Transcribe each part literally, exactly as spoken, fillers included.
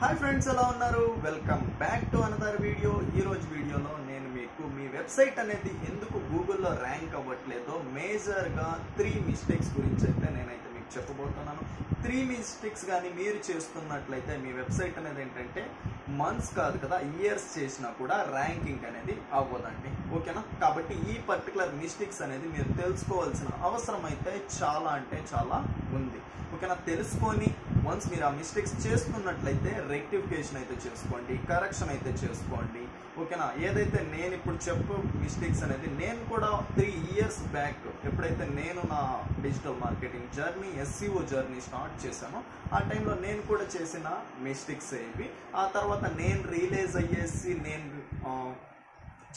Hi friends, ఎలా ఉన్నారు? Welcome back to another video. ఈరోజు వీడియోలో నేను మీకు మీ వెబ్సైట్ అనేది ఎందుకు గూగుల్లో ర్యాంక్ అవ్వట్లేదో మేజర్గా త్రీ మిస్టేక్స్ గురించి అయితే నేనైతే మీకు చెప్పబోతున్నాను. త్రీ మిస్టేక్స్ కానీ మీరు చేస్తున్నట్లయితే మీ వెబ్సైట్ అనేది ఏంటంటే మంత్స్ కాదు కదా, ఇయర్స్ చేసినా కూడా ర్యాంకింగ్ అనేది అవ్వదండి, ఓకేనా? కాబట్టి ఈ పర్టికులర్ మిస్టేక్స్ అనేది మీరు తెలుసుకోవాల్సిన అవసరం అయితే చాలా అంటే చాలా ఉంది, ఓకేనా? తెలుసుకొని వన్స్ మీరు ఆ మిస్టేక్స్ చేస్తున్నట్లయితే రెక్టిఫికేషన్ అయితే చేసుకోండి, కరెక్షన్ అయితే చేసుకోండి, ఓకేనా? ఏదైతే నేను ఇప్పుడు చెప్పు మిస్టేక్స్ అనేది నేను కూడా త్రీ ఇయర్స్ బ్యాక్ ఎప్పుడైతే నేను నా digital marketing journey, SEO journey start చేశానో ఆ టైంలో నేను కూడా చేసిన మిస్టేక్స్ ఏవి, ఆ తర్వాత నేను రియలైజ్ అయ్యేసి నేను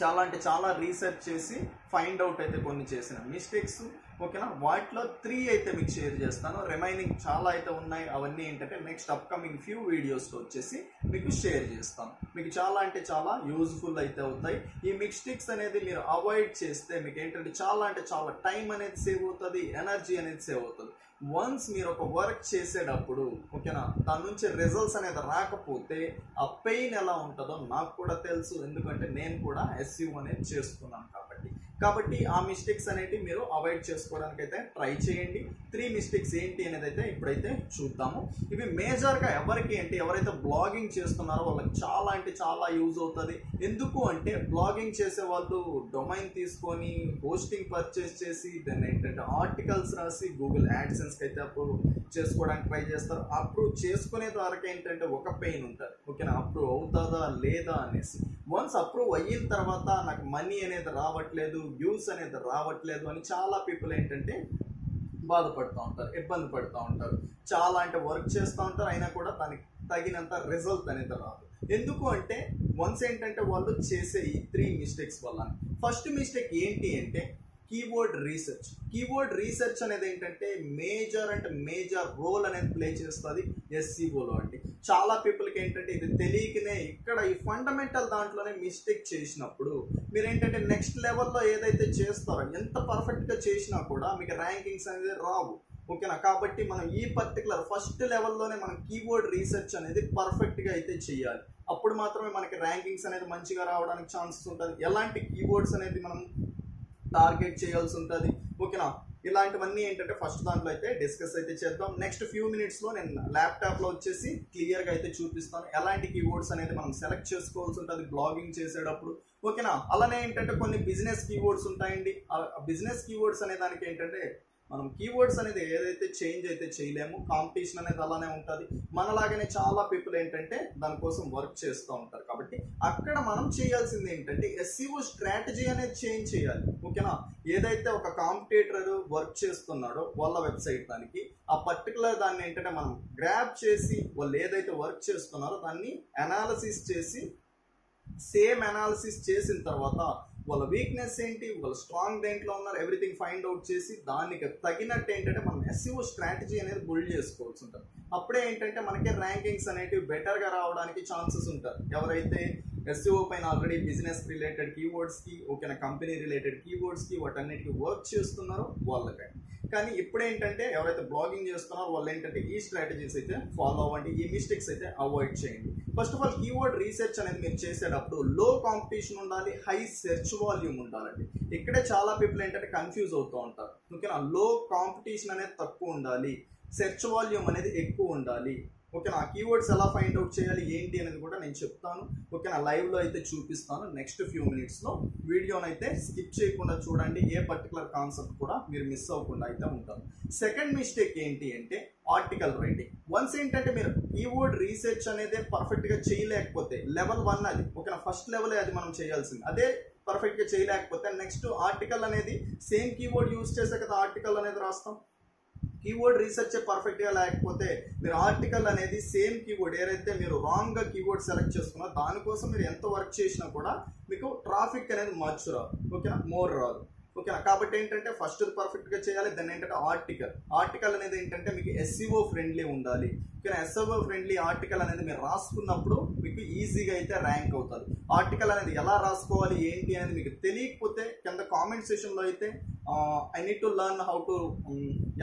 చాలా అంటే చాలా రీసెర్చ్ చేసి ఫైండ్ అవుట్ అయితే కొన్ని చేసిన మిస్టేక్స్, ఓకేనా? వాటిలో త్రీ అయితే మీకు షేర్ చేస్తాను. రిమైనింగ్ చాలా అయితే ఉన్నాయి, అవన్నీ ఏంటంటే నెక్స్ట్ అప్కమింగ్ ఫ్యూ వీడియోస్లో వచ్చేసి మీకు షేర్ చేస్తాను. మీకు చాలా అంటే చాలా యూజ్ఫుల్ అయితే అవుతాయి. ఈ మిస్టేక్స్ అనేది మీరు అవాయిడ్ చేస్తే మీకు ఏంటంటే చాలా అంటే చాలా టైం అనేది సేవ్ అవుతుంది, ఎనర్జీ అనేది సేవ్ అవుతుంది. వన్స్ మీరు ఒక వర్క్ చేసేటప్పుడు, ఓకేనా, దాని నుంచి రిజల్ట్స్ అనేది రాకపోతే ఆ పెయిన్ ఎలా ఉంటుందో నాకు కూడా తెలుసు, ఎందుకంటే నేను కూడా ఎస్ఈఓ అనేది చేస్తున్నాను కాబట్టి. కాబట్టి ఆ మిస్టేక్స్ అనేటివి మీరు అవాయిడ్ చేసుకోవడానికి అయితే ట్రై చేయండి. త్రీ మిస్టేక్స్ ఏంటి అనేది అయితే ఇప్పుడైతే చూద్దాము. ఇవి మేజర్గా ఎవరికి అంటే ఎవరైతే బ్లాగింగ్ చేస్తున్నారో వాళ్ళకి చాలా అంటే చాలా యూజ్ అవుతుంది. ఎందుకు అంటే బ్లాగింగ్ చేసే వాళ్ళు డొమైన్ తీసుకొని హోస్టింగ్ పర్చేస్ చేసి దాన్ని ఏంటంటే ఆర్టికల్స్ రాసి గూగుల్ యాడ్సెన్స్కి అయితే అప్రూవ్ చేసుకోవడానికి ట్రై చేస్తారు. అప్రూవ్ చేసుకునే వరకు ఏంటంటే ఒక పెయిన్ ఉంటుంది, ఓకేనా? అప్రూవ్ అవుతుందా లేదా అనేసి. వన్స్ అప్రూవ్ అయిన తర్వాత నాకు మనీ అనేది రావట్లేదు, వ్యూస్ అనేది రావట్లేదు అని చాలా పీపుల్ ఏంటంటే బాధపడుతూ ఉంటారు, ఇబ్బంది పడుతూ ఉంటారు. చాలా అంటే వర్క్ చేస్తూ ఉంటారు, అయినా కూడా దానికి తగినంత రిజల్ట్ అనేది రాదు. ఎందుకు అంటే వన్స్ ఏంటంటే వాళ్ళు చేసే ఈ త్రీ మిస్టేక్స్ వల్ల. ఫస్ట్ మిస్టేక్ ఏంటి అంటే కీవర్డ్ రీసెర్చ్. కీవర్డ్ రీసెర్చ్ అనేది ఏంటంటే మేజర్ అంటే మేజర్ రోల్ అనేది ప్లే చేస్తుంది ఎస్ఈఓలో అండి. చాలా పీపుల్కి ఏంటంటే ఇది తెలియకనే ఇక్కడ ఈ ఫండమెంటల్ దాంట్లోనే మిస్టేక్ చేసినప్పుడు మీరు ఏంటంటే నెక్స్ట్ లెవెల్లో ఏదైతే చేస్తారో ఎంత పర్ఫెక్ట్గా చేసినా కూడా మీకు ర్యాంకింగ్స్ అనేది రావు, ఓకేనా? కాబట్టి మనం ఈ పర్టికులర్ ఫస్ట్ లెవెల్లోనే మనం కీవర్డ్ రీసెర్చ్ అనేది పర్ఫెక్ట్గా అయితే చేయాలి. అప్పుడు మాత్రమే మనకి ర్యాంకింగ్స్ అనేది మంచిగా రావడానికి ఛాన్సెస్ ఉంటుంది. ఎలాంటి కీవర్డ్స్ అనేది మనం టార్గెట్ చేయాల్సి ఉంటుంది, ఓకేనా? ఇలాంటివన్నీ ఏంటంటే ఫస్ట్ దాంట్లో అయితే డిస్కస్ అయితే చేద్దాం. నెక్స్ట్ ఫ్యూ మినిట్స్లో నేను ల్యాప్టాప్లో వచ్చేసి క్లియర్గా అయితే చూపిస్తాను ఎలాంటి కీవర్డ్స్ అనేది మనం సెలెక్ట్ చేసుకోవాల్సి ఉంటుంది బ్లాగింగ్ చేసేటప్పుడు, ఓకేనా? అలానే ఏంటంటే కొన్ని బిజినెస్ కీవర్డ్స్ ఉంటాయండి. బిజినెస్ కీవర్డ్స్ అనే దానికి ఏంటంటే మనం కీవర్డ్స్ అనేది ఏదైతే చేంజ్ అయితే చేయలేము, కాంపిటీషన్ అనేది అలానే ఉంటుంది. మనలాగనే చాలా పీపుల్ ఏంటంటే దానికోసం వర్క్ చేస్తూ ఉంటారు. కాబట్టి అక్కడ మనం చేయాల్సింది ఏంటంటే ఎస్ఈఓ స్ట్రాటజీ అనేది చేంజ్ చేయాలి, ఓకేనా? ఏదైతే ఒక కాంపిటేటర్ వర్క్ చేస్తున్నాడో వాళ్ళ వెబ్సైట్ దానికి ఆ పర్టికులర్ దాన్ని ఏంటంటే మనం గ్రాబ్ చేసి వాళ్ళు ఏదైతే వర్క్ చేస్తున్నారో దాన్ని అనాలసిస్ చేసి సేమ్ అనాలసిస్ చేసిన తర్వాత వాళ్ళ వీక్నెస్ ఏంటి, వాళ్ళ స్ట్రాంగ్ దేంట్లో ఉన్నారు, ఎవ్రీథింగ్ ఫైండ్ అవుట్ చేసి దానికి తగినట్టు ఏంటంటే మనం ఎస్ఈఓ స్ట్రాటజీ అనేది బిల్డ్ చేసుకోవాల్సి ఉంటుంది. అప్పుడే ఏంటంటే మనకి ర్యాంకింగ్స్ అనేటివి బెటర్గా రావడానికి ఛాన్సెస్ ఉంటాయి. ఎవరైతే ఎస్ఈఓ పైన ఆల్రెడీ బిజినెస్ రిలేటెడ్ కీవర్డ్స్కి, ఓకేనా, కంపెనీ రిలేటెడ్ కీవర్డ్స్కి వాటన్నిటికీ వర్క్ చేస్తున్నారో వాళ్ళకై. కానీ ఇప్పుడేంటంటే ఎవరైతే బ్లాగింగ్ చేస్తున్నారో వాళ్ళు ఏంటంటే ఈ స్ట్రాటజీస్ అయితే ఫాలో అవ్వండి, ఈ మిస్టేక్స్ అయితే అవాయిడ్ చేయండి. First of all keyword research అనేది మీరు చేసేటప్పుడు లో కాంపిటీషన్ ఉండాలి, హై సెర్చ్ వాల్యూమ్ ఉండాలండి. ఇక్కడే చాలా పీపుల్ ఏంటంటే కన్ఫ్యూజ్ అవుతూ ఉంటారు, ఓకేనా? లో కాంపిటీషన్ అనేది తక్కువ ఉండాలి, సెర్చ్ వాల్యూమ్ అనేది ఎక్కువ ఉండాలి, ఓకేనా? ఆ కీవర్డ్స్ ఎలా ఫైండ్ అవుట్ చేయాలి ఏంటి అనేది కూడా నేను చెప్తాను, ఓకేనా? లైవ్లో అయితే చూపిస్తాను నెక్స్ట్ ఫ్యూ మినిట్స్లో. వీడియోనైతే స్కిప్ చేయకుండా చూడండి, ఏ పర్టికులర్ కాన్సెప్ట్ కూడా మీరు మిస్ అవ్వకుండా అయితే ఉంటారు. సెకండ్ మిస్టేక్ ఏంటి అంటే ఆర్టికల్ రైటింగ్. వన్స్ ఏంటంటే మీరు కీవర్డ్ రీసెర్చ్ అనేది పర్ఫెక్ట్గా చేయలేకపోతే లెవెల్ వన్ అది, ఓకేనా? ఫస్ట్ లెవెలే అది మనం చేయాల్సింది. అదే పర్ఫెక్ట్గా చేయలేకపోతే నెక్స్ట్ ఆర్టికల్ అనేది సేమ్ కీవర్డ్ యూజ్ చేసే కదా ఆర్టికల్ అనేది రాస్తాం. కీవర్డ్ రీసెర్చ్ పర్ఫెక్ట్గా లేకపోతే మీరు ఆర్టికల్ అనేది సేమ్ కీవర్డ్ ఏదైతే మీరు రాంగ్గా కీవర్డ్ సెలెక్ట్ చేసుకున్నారో దానికోసం మీరు ఎంత వర్క్ చేసినా కూడా మీకు ట్రాఫిక్ అనేది మర్చు రాదు, ఓకేనా? మోర్ రాదు, ఓకేనా. కాబట్టి ఏంటంటే ఫస్ట్ పర్ఫెక్ట్గా చేయాలి. దాన్ని ఏంటంటే ఆర్టికల్ ఆర్టికల్ అనేది ఏంటంటే మీకు ఎస్ఈఓ ఫ్రెండ్లీ ఉండాలి. ఓకేనా, ఎస్ఈఓ ఫ్రెండ్లీ ఆర్టికల్ అనేది మీరు రాసుకున్నప్పుడు మీకు ఈజీగా అయితే ర్యాంక్ అవుతుంది. ఆర్టికల్ అనేది ఎలా రాసుకోవాలి ఏంటి అనేది మీకు తెలియకపోతే కింద కామెంట్ సెషన్లో అయితే I need to learn how to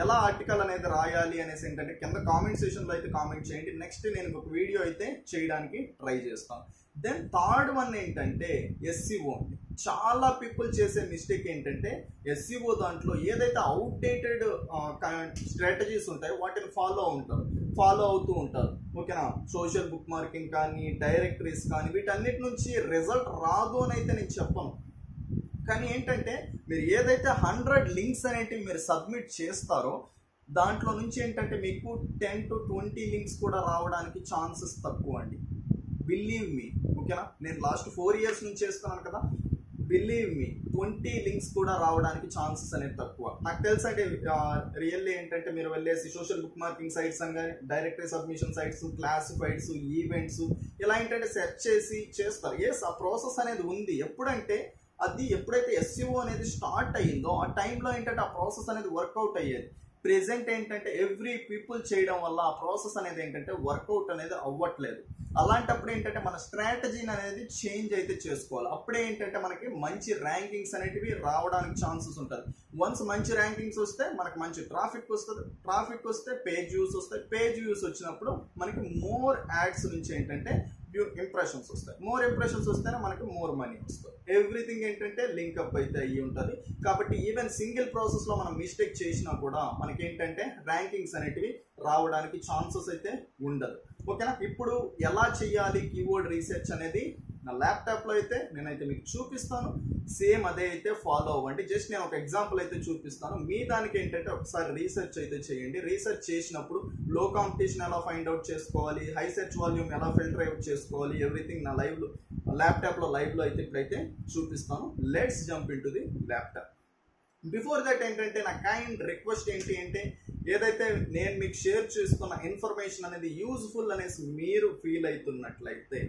ఎలా ఆర్టికల్ అనేది రాయాలి అనేసి ఏంటంటే కింద కామెంట్ సెషన్లో అయితే కామెంట్ చేయండి. నెక్స్ట్ నేను ఒక వీడియో అయితే చేయడానికి ట్రై చేస్తాను. దెన్ థర్డ్ వన్ ఏంటంటే ఎస్ఈఓ. చాలా పీపుల్ చేసే మిస్టేక్ ఏంటంటే ఎస్ఈఓ దాంట్లో ఏదైతే అవుట్డేటెడ్ స్ట్రాటజీస్ ఉంటాయో వాటిని ఫాలో ఉంటారు ఫాలో అవుతూ ఉంటారు. ఓకేనా, సోషల్ బుక్ మార్కింగ్ కానీ డైరెక్టరీస్ కానీ వీటన్నిటి నుంచి రిజల్ట్ రాదు అని అయితే నేను చెప్పను. కానీ ఏంటంటే మీరు ఏదైతే హండ్రెడ్ లింక్స్ అనేటివి మీరు సబ్మిట్ చేస్తారో దాంట్లో నుంచి ఏంటంటే మీకు టెన్ టు ట్వంటీ లింక్స్ కూడా రావడానికి ఛాన్సెస్ తక్కువ అండి. బిలీవ్ మీ, ఓకేనా, నేను లాస్ట్ ఫోర్ ఇయర్స్ నుంచి చేస్తున్నాను కదా, బిలీవ్ మీ ట్వంటీ లింక్స్ కూడా రావడానికి ఛాన్సెస్ అనేది తక్కువ. నాకు తెలుసు అంటే రియల్లీ ఏంటంటే మీరు వెళ్ళేసి సోషల్ బుక్ మార్కింగ్ సైట్స్ అని కానీ directory submission sites, classifieds, events ఇలా ఏంటంటే సెర్చ్ చేసి చేస్తారు. ఎస్, ఆ ప్రాసెస్ అనేది ఉంది. ఎప్పుడంటే అది ఎప్పుడైతే ఎస్ఈఓ అనేది స్టార్ట్ అయ్యిందో ఆ టైంలో ఏంటంటే ఆ ప్రాసెస్ అనేది వర్కౌట్ అయ్యేది. ప్రెజెంట్ ఏంటంటే ఎవ్రీ పీపుల్ చేయడం వల్ల ఆ ప్రాసెస్ అనేది ఏంటంటే వర్కౌట్ అనేది అవ్వట్లేదు. అలాంటప్పుడు ఏంటంటే మన స్ట్రాటజీని అనేది చేంజ్ అయితే చేసుకోవాలి. అప్పుడే ఏంటంటే మనకి మంచి ర్యాంకింగ్స్ అనేటివి రావడానికి ఛాన్సెస్ ఉంటుంది. వన్స్ మంచి ర్యాంకింగ్స్ వస్తే మనకి మంచి ట్రాఫిక్ వస్తుంది. ట్రాఫిక్ వస్తే పేజ్ వ్యూస్ వస్తాయి. పేజ్ వ్యూస్ వచ్చినప్పుడు మనకి మోర్ యాడ్స్ నుంచి ఏంటంటే ఇంప్రెషన్స్ వస్తాయి. మోర్ ఇంప్రెషన్స్ వస్తేనే మనకి మోర్ మనీ వస్తాయి. ఎవ్రీథింగ్ ఏంటంటే లింక్అప్ అయితే అయ్యి ఉంటుంది. కాబట్టి ఈవెన్ సింగిల్ ప్రాసెస్లో మనం మిస్టేక్ చేసినా కూడా మనకి ఏంటంటే ర్యాంకింగ్స్ అనేటివి రావడానికి ఛాన్సెస్ అయితే ఉండదు. ఓకేనా, ఇప్పుడు ఎలా చేయాలి కీవర్డ్ రీసెర్చ్ అనేది నా ల్యాప్టాప్లో అయితే నేనైతే మీకు చూపిస్తాను. సేమ్ అదే అయితే ఫాలో అవ్వండి. జస్ట్ నేను ఒక ఎగ్జాంపుల్ అయితే చూపిస్తాను. మీ దానికి ఏంటంటే ఒకసారి రీసెర్చ్ అయితే చేయండి. రీసెర్చ్ చేసినప్పుడు లో కాంపిటీషన్ ఎలా ఫైండ్ అవుట్ చేసుకోవాలి, హై సెర్చ్ వాల్యూమ్ ఎలా ఫిల్టర్ అవుట్ చేసుకోవాలి, ఎవ్రీథింగ్ నా లైవ్లో ల్యాప్టాప్లో లైవ్లో అయితే ఇప్పుడైతే చూపిస్తాను. Let's jump in to the laptop. Before that ఏంటంటే నా కైండ్ రిక్వెస్ట్ ఏంటి అంటే ఏదైతే నేను మీకు షేర్ చేస్తున్న ఇన్ఫర్మేషన్ అనేది యూజ్ఫుల్ అనేసి మీరు ఫీల్ అవుతున్నట్లయితే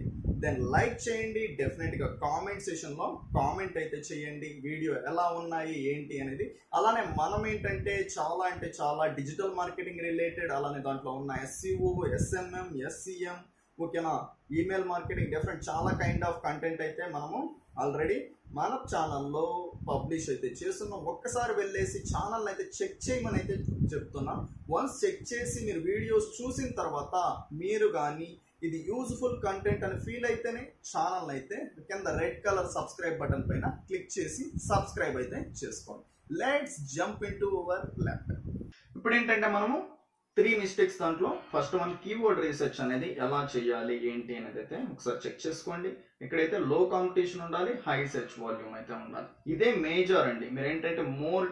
దెన్ లైక్ చేయండి. డెఫినెట్గా కామెంట్ సెషన్లో కామెంట్ అయితే చేయండి. వీడియో ఎలా ఉన్నాయి ఏంటి అనేది. అలానే మనం ఏంటంటే చాలా అంటే చాలా డిజిటల్ మార్కెటింగ్ రిలేటెడ్ అలానే దాంట్లో ఉన్న ఎస్ఈఓ, ఎస్ఎంఎం, ఎస్సీఎం, ఓకేనా, ఈమెయిల్ మార్కెటింగ్ డిఫరెంట్ చాలా కైండ్ ఆఫ్ కంటెంట్ అయితే మనము ఆల్రెడీ మన ఛానల్లో పబ్లిష్ అయితే చేస్తున్నాం. ఒక్కసారి వెళ్ళేసి ఛానల్ అయితే చెక్ చేయమని అయితే చెప్తున్నాం. వన్స్ చెక్ చేసి మీరు వీడియోస్ చూసిన తర్వాత మీరు కానీ ఇది యూజ్ఫుల్ కంటెంట్ అని ఫీల్ అయితేనే ఛానల్ అయితే కింద రెడ్ కలర్ సబ్స్క్రైబ్ బటన్ పైన క్లిక్ చేసి సబ్స్క్రైబ్ అయితే చేసుకోండి. Let's jump in to our laptop. ఇప్పుడు ఏంటంటే మనము త్రీ మిస్టేక్స్ దాంట్లో ఫస్ట్ వన్ కీవర్డ్ రీసెర్చ్ అనేది ఎలా చేయాలి ఏంటి అనేది అయితే ఒకసారి చెక్ చేసుకోండి. ఇక్కడైతే లో కాంపిటీషన్ ఉండాలి, హై సెర్చ్ వాల్యూమ్ అయితే ఉండాలి. ఇదే మేజర్ అండి. మీరు ఏంటంటే మోర్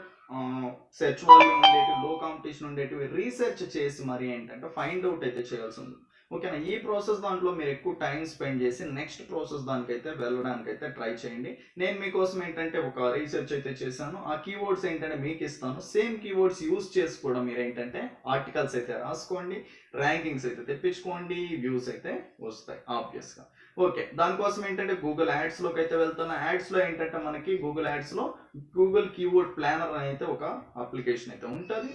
సెర్చ్ వాల్యూమ్ ఉండేటివి, లో కాంపిటీషన్ ఉండేటివి రీసెర్చ్ చేసి మరి ఏంటంటే ఫైండ్ అవుట్ అయితే చేయాల్సి ఉంది. ఓకేనా, ఈ ప్రాసెస్ దాంట్లో మీరు ఎక్కువ టైం స్పెండ్ చేసి నెక్స్ట్ ప్రాసెస్ దానికైతే వెళ్ళడానికి అయితే ట్రై చేయండి. నేను మీకోసం ఏంటంటే ఒక రీసెర్చ్ అయితే చేశాను. ఆ కీవర్డ్స్ ఏంటంటే మీకు ఇస్తాను. సేమ్ కీవర్డ్స్ యూజ్ చేసి కూడా మీరు ఏంటంటే ఆర్టికల్స్ అయితే రాసుకోండి, ర్యాంకింగ్స్ అయితే తెప్పించుకోండి, వ్యూస్ అయితే వస్తాయి ఆబ్వియస్గా. ఓకే, దానికోసం ఏంటంటే గూగుల్ యాడ్స్లోకి అయితే వెళ్తాను. యాడ్స్లో ఏంటంటే మనకి గూగుల్ యాడ్స్లో గూగుల్ కీవర్డ్ ప్లానర్ అని అయితే ఒక అప్లికేషన్ అయితే ఉంటుంది.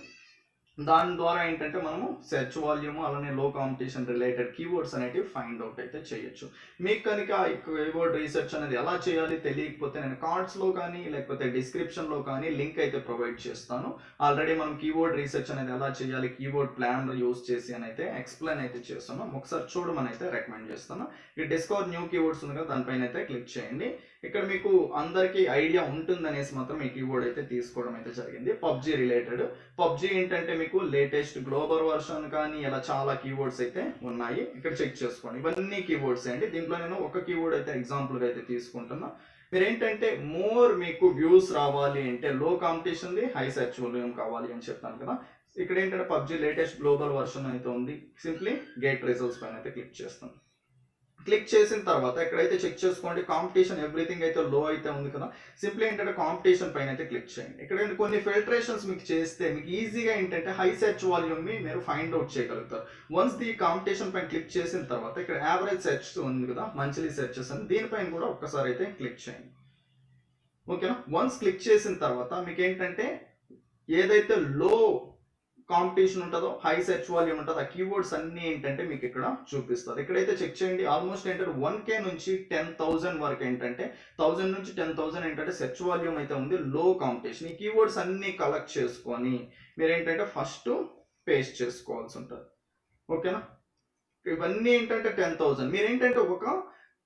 దాని ద్వారా ఏంటంటే మనము సెర్చ్ వాల్యూమ్ అలానే లో కాంపిటీషన్ రిలేటెడ్ కీవర్డ్స్ అనేటివి ఫైండ్ అవుట్ అయితే చేయొచ్చు. మీకు కనుక ఈ కీవర్డ్ రీసెర్చ్ అనేది ఎలా చేయాలి తెలియకపోతే నేను కార్డ్స్లో కానీ లేకపోతే డిస్క్రిప్షన్లో కానీ లింక్ అయితే ప్రొవైడ్ చేస్తాను. ఆల్రెడీ మనం కీవర్డ్ రీసెర్చ్ అనేది ఎలా చేయాలి కీవర్డ్ ప్లానర్ యూజ్ చేసి అని అయితే ఎక్స్ప్లెయిన్ అయితే చేస్తున్నాం. ఒకసారి చూడమని అయితే రికమెండ్ చేస్తాను. ఈ డిస్కవర్ న్యూ కీవర్డ్స్ ఉంది కదా, దానిపైన అయితే క్లిక్ చేయండి. ఇక్కడ మీకు అందరికీ ఐడియా ఉంటుందనేసి మాత్రం ఈ కీవర్డ్ అయితే తీసుకోవడం అయితే జరిగింది. పబ్జీ రిలేటెడ్, పబ్జీ ఏంటంటే మీకు లేటెస్ట్ గ్లోబల్ వర్షన్ కానీ ఇలా చాలా కీవర్డ్స్ అయితే ఉన్నాయి. ఇక్కడ చెక్ చేసుకోండి, ఇవన్నీ కీవర్డ్స్ అండి. దీంట్లో నేను ఒక కీవర్డ్ అయితే ఎగ్జాంపుల్గా అయితే తీసుకుంటున్నా. మీరు ఏంటంటే మోర్ మీకు వ్యూస్ రావాలి అంటే లో కాంపిటీషన్ది, హై సెర్చ్ వాల్యూమ్ కావాలి అని చెప్తాను కదా. ఇక్కడ ఏంటంటే పబ్జీ లేటెస్ట్ గ్లోబల్ వర్షన్ అయితే ఉంది. సింప్లీ గెట్ రిజల్ట్స్ పైన అయితే క్లిక్ చేస్తాను. క్లిక్ చేసిన తర్వాత ఎక్కడైతే చెక్ చేసుకోండి కాంపిటీషన్ ఎవ్రీథింగ్ అయితే లో అయితే ఉంది కదా. సింప్లీ ఏంటంటే కాంపిటీషన్ పైన అయితే క్లిక్ చేయండి. ఇక్కడ కొన్ని ఫిల్టరేషన్స్ మీకు చేస్తే మీకు ఈజీగా ఏంటంటే హై సెర్చ్ వాల్యూమ్ని మీరు ఫైండ్ అవుట్ చేయగలుగుతారు. వన్స్ ది కాంపిటీషన్ పైన క్లిక్ చేసిన తర్వాత ఇక్కడ యావరేజ్ సెర్చ్ ఉంది కదా, మంత్లీ సెర్చెస్ అని, దీనిపైన కూడా ఒక్కసారి అయితే క్లిక్ చేయండి. ఓకేనా. వన్స్ క్లిక్ చేసిన తర్వాత మీకు ఏంటంటే ఏదైతే లో కాంపిటీషన్ ఉంటుందో హై సెర్చ్ వాల్యూమ్ ఉంటుందో ఆ కీవర్డ్స్ అన్నీ ఏంటంటే మీకు ఇక్కడ చూపిస్తారు. ఇక్కడైతే చెక్ చేయండి ఆల్మోస్ట్ ఏంటంటే వన్ కే నుంచి టెన్ థౌసండ్ వరకు ఏంటంటే థౌసండ్ నుంచి టెన్ థౌసండ్ ఏంటంటే సెర్చ్ వాల్యూమ్ అయితే ఉంది, లో కాంపిటీషన్. ఈ కీవర్డ్స్ అన్నీ కలెక్ట్ చేసుకొని మీరు ఏంటంటే ఫస్ట్ పేస్ట్ చేసుకోవాల్సి ఉంటుంది. ఓకేనా, ఇవన్నీ ఏంటంటే టెన్ థౌసండ్ మీరు ఏంటంటే ఒక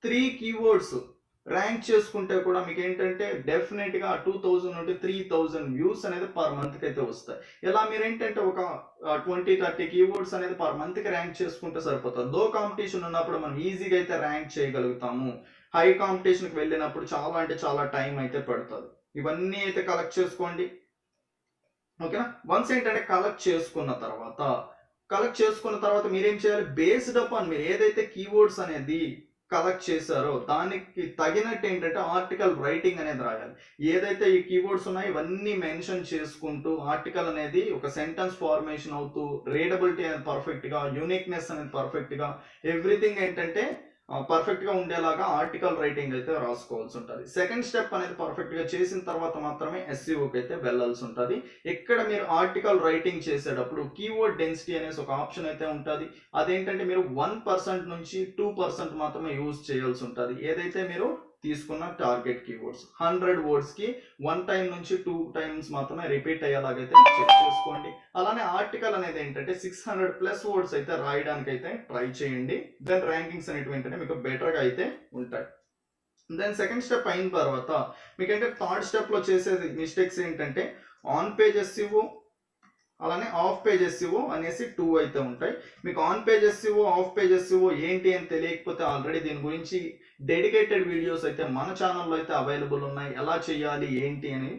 త్రీ కీవర్డ్స్ ర్యాంక్ చేసుకుంటే కూడా మీకు ఏంటంటే డెఫినెట్గా టూ థౌజండ్ నుండి త్రీ థౌజండ్ వ్యూస్ అనేది పర్ మంత్కి అయితే వస్తాయి. ఇలా మీరు ఏంటంటే ఒక ట్వంటీ థర్టీ కీవర్డ్స్ అనేది పర్ మంత్కి ర్యాంక్ చేసుకుంటే సరిపోతుంది. లో కాంపిటీషన్ ఉన్నప్పుడు మనం ఈజీగా అయితే ర్యాంక్ చేయగలుగుతాము, హై కాంపిటీషన్కి వెళ్ళినప్పుడు చాలా అంటే చాలా టైం అయితే పడుతుంది. ఇవన్నీ అయితే కలెక్ట్ చేసుకోండి. ఓకేనా, వన్స్ ఏంటంటే కలెక్ట్ చేసుకున్న తర్వాత కలెక్ట్ చేసుకున్న తర్వాత మీరేం చేయాలి, బేస్డ్ అప్ ఆన్ మీరు ఏదైతే కీవర్డ్స్ అనేది కలెక్ట్ చేశారో దానికి తగినట్టు ఏంటంటే ఆర్టికల్ రైటింగ్ అనేది రాయాలి. ఏదైతే ఈ కీవర్డ్స్ ఉన్నాయో ఇవన్నీ మెన్షన్ చేసుకుంటూ ఆర్టికల్ అనేది ఒక సెంటెన్స్ ఫార్మేషన్ అవుతూ రీడబిలిటీ అనేది పర్ఫెక్ట్గా, యూనిక్నెస్ అనేది పర్ఫెక్ట్గా, ఎవ్రీథింగ్ ఏంటంటే పర్ఫెక్ట్గా ఉండేలాగా ఆర్టికల్ రైటింగ్ అయితే రాసుకోవాల్సి ఉంటుంది. సెకండ్ స్టెప్ అనేది పర్ఫెక్ట్గా చేసిన తర్వాత మాత్రమే ఎస్ఈఓకి అయితే వెళ్ళాల్సి ఉంటుంది. ఇక్కడ మీరు ఆర్టికల్ రైటింగ్ చేసేటప్పుడు కీవర్డ్ డెన్సిటీ అనేసి ఒక ఆప్షన్ అయితే ఉంటుంది. అదేంటంటే మీరు వన్ పర్సెంట్ నుంచి టూ పర్సెంట్ మాత్రమే యూజ్ చేయాల్సి ఉంటుంది. ఏదైతే మీరు తీసుకున్న టార్గెట్ కీవర్డ్స్ హండ్రెడ్ వర్డ్స్కి వన్ టైం నుంచి టూ టైమ్స్ మాత్రమే రిపీట్ అయ్యేలాగైతే చెక్ చేసుకోండి. అలానే ఆర్టికల్ అనేది ఏంటంటే సిక్స్ హండ్రెడ్ ప్లస్ వర్డ్స్ అయితే రాయడానికి అయితే ట్రై చేయండి. దెన్ ర్యాంకింగ్స్ అనేటువంటివి మీకు బెటర్గా అయితే ఉంటాయి. దెన్ సెకండ్ స్టెప్ అయిన తర్వాత మీకంటే థర్డ్ స్టెప్లో చేసే మిస్టేక్స్ ఏంటంటే ఆన్ పేజ్ ఎస్ఈఓ అలానే ఆఫ్ పేజ్ ఎస్ఈఓ అనేసి టూ అయితే ఉంటాయి. మీకు on page SEO off page SEO ఏంటి అని తెలియకపోతే ఆల్రెడీ దీని గురించి డెడికేటెడ్ వీడియోస్ అయితే మన ఛానల్లో అయితే అవైలబుల్ ఉన్నాయి. ఎలా చేయాలి ఏంటి అని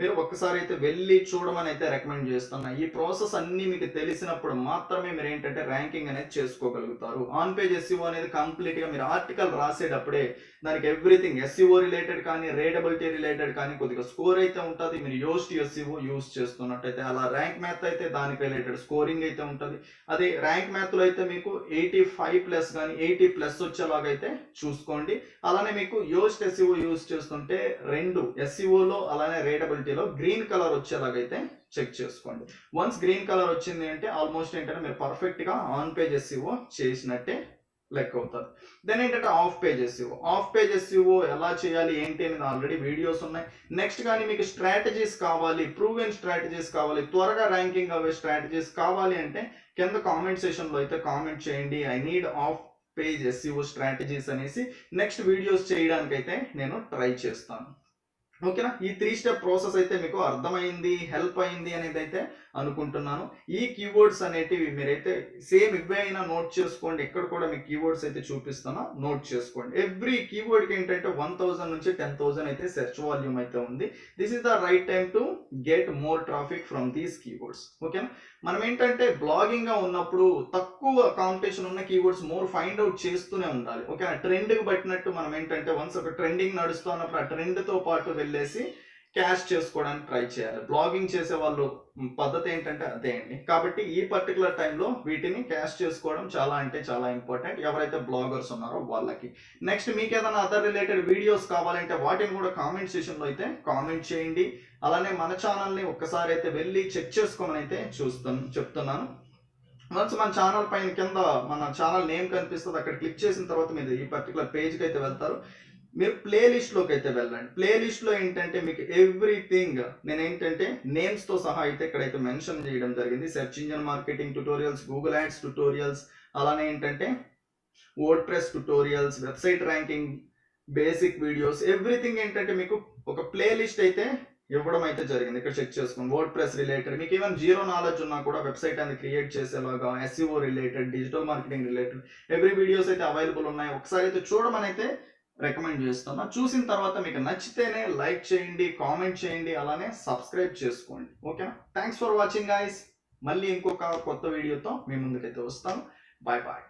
మీరు ఒక్కసారి అయితే వెళ్ళి చూడమని అయితే రికమెండ్ చేస్తున్నా. ఈ ప్రాసెస్ అన్నీ మీకు తెలిసినప్పుడు మాత్రమే మీరు ఏంటంటే ర్యాంకింగ్ అనేది చేసుకోగలుగుతారు. ఆన్ పేజ్ ఎస్ఈఓ అనేది కంప్లీట్గా మీరు ఆర్టికల్ రాసేటప్పుడే దానికి ఎవ్రీథింగ్ ఎస్ఈఓ రిలేటెడ్ కానీ రీడబిలిటీ రిలేటెడ్ కానీ కొద్దిగా స్కోర్ అయితే ఉంటుంది. మీరు యోస్ట్ ఎస్ఈఓ యూజ్ చేస్తున్నట్టయితే అలా ర్యాంక్ మ్యాథ్ అయితే దానికి రిలేటెడ్ స్కోరింగ్ అయితే ఉంటుంది. అదే ర్యాంక్ మ్యాథ్లో అయితే మీకు ఎయిటీ ఫైవ్ ప్లస్ కానీ ఎయిటీ ప్లస్ వచ్చేలాగైతే చూసుకోండి. అలానే మీకు యోస్ట్ ఎస్ఈఓ యూజ్ చేస్తుంటే రెండు ఎస్ఈఓలో అలానే రీడబిలిటీ గ్రీన్ కలర్ వచ్చేలాగైతే చెక్ చేసుకోండి. వన్స్ గ్రీన్ కలర్ వచ్చింది అంటే ఆల్మోస్ట్ ఏంటంటే మీరు పర్ఫెక్ట్గా ఆన్ పేజ్ ఎస్ఈఓ చేసినట్టే లెక్క అవుతుంది. దెన్ ఏంటంటే off page SEO off page SEO ఎలా చేయాలి ఏంటి అనేది ఆల్రెడీ వీడియోస్ ఉన్నాయి. నెక్స్ట్ కానీ మీకు స్ట్రాటజీస్ కావాలి, ప్రూవెన్ స్ట్రాటజీస్ కావాలి, త్వరగా ర్యాంకింగ్ అవే స్ట్రాటజీస్ కావాలి అంటే కింద కామెంట్ సెషన్లో అయితే కామెంట్ చేయండి I need off page SEO strategies అనేసి. నెక్స్ట్ వీడియోస్ చేయడానికి అయితే నేను ట్రై చేస్తాను. ఓకేనా, ఈ త్రీ స్టెప్ ప్రాసెస్ అయితే మీకు అర్థమైంది, హెల్ప్ అయింది అనేది అయితే అనుకుంటున్నాను. ఈ కీవర్డ్స్ అనేటివి మీరైతే సేమ్ ఇవే అయినా నోట్ చేసుకోండి. ఇక్కడ కూడా మీకు కీవర్డ్స్ అయితే చూపిస్తాను, నోట్ చేసుకోండి. ఎవ్రీ కీవర్డ్కి ఏంటంటే వన్ థౌజండ్ నుంచి టెన్ థౌజండ్ అయితే సెర్చ్ వాల్యూమ్ అయితే ఉంది. This is the right time to get more traffic from these keywords. ఓకేనా, మనం ఏంటంటే బ్లాగింగ్గా ఉన్నప్పుడు తక్కువ కాంపిటీషన్ ఉన్న కీవర్డ్స్ మోర్ ఫైండ్ అవుట్ చేస్తూనే ఉండాలి. ఓకేనా, ట్రెండ్కి బట్టినట్టు మనం ఏంటంటే వన్స్ ఒక ట్రెండింగ్ నడుస్తూ ఉన్నప్పుడు ఆ ట్రెండ్తో పాటు వెళ్ళేసి క్యాష్ చేసుకోవడానికి ట్రై చేయాలి. బ్లాగింగ్ చేసే వాళ్ళు పద్ధతి ఏంటంటే అదే అండి. కాబట్టి ఈ పర్టికులర్ టైంలో వీటిని క్యాష్ చేసుకోవడం చాలా అంటే చాలా ఇంపార్టెంట్ ఎవరైతే బ్లాగర్స్ ఉన్నారో వాళ్ళకి. నెక్స్ట్ మీకు ఏదైనా అదర్ రిలేటెడ్ వీడియోస్ కావాలంటే వాటిని కూడా కామెంట్ సెషన్లో అయితే కామెంట్ చేయండి. అలానే మన ఛానల్ని ఒక్కసారి అయితే వెళ్ళి చెక్ చేసుకోమని అయితే చూస్తాను చెప్తున్నాను. వన్స్ మన ఛానల్ పైన కింద మన ఛానల్ నేమ్ కనిపిస్తుంది, అక్కడ క్లిక్ చేసిన తర్వాత మీరు ఈ పర్టికులర్ పేజ్కి అయితే వెళ్తారు. మీరు ప్లేలిస్ట్లోకి అయితే వెళ్ళండి. ప్లేలిస్ట్లో ఏంటంటే మీకు ఎవ్రీథింగ్ నేను ఏంటంటే నేమ్స్తో సహా అయితే ఇక్కడైతే మెన్షన్ చేయడం జరిగింది. Search engine marketing tutorials, Google ads tutorials, అలానే ఏంటంటే WordPress tutorials, website ranking basic videos, everything ఏంటంటే మీకు ఒక ప్లేలిస్ట్ అయితే ఇవ్వడం అయితే జరిగింది. ఇక్కడ చెక్ చేసుకోండి. వర్డ్ ప్రెస్ రిలేటెడ్ మీకు ఈవెన్ జీరో నాలెడ్జ్ ఉన్నా కూడా వెబ్సైట్ అనేది క్రియేట్ చేసేలాగా SEO related, digital marketing related every videos అయితే అవైలబుల్ ఉన్నాయి. ఒకసారి అయితే చూడమని అయితే రికమెండ్ చేస్తున్నా. చూసిన తర్వాత మీకు నచ్చితేనే లైక్ చేయండి, కామెంట్ చేయండి, అలానే సబ్స్క్రైబ్ చేసుకోండి. Okay, thanks for watching guys. మళ్ళీ ఇంకొక కొత్త వీడియోతో మీ ముందుకైతే వస్తాను. Bye bye.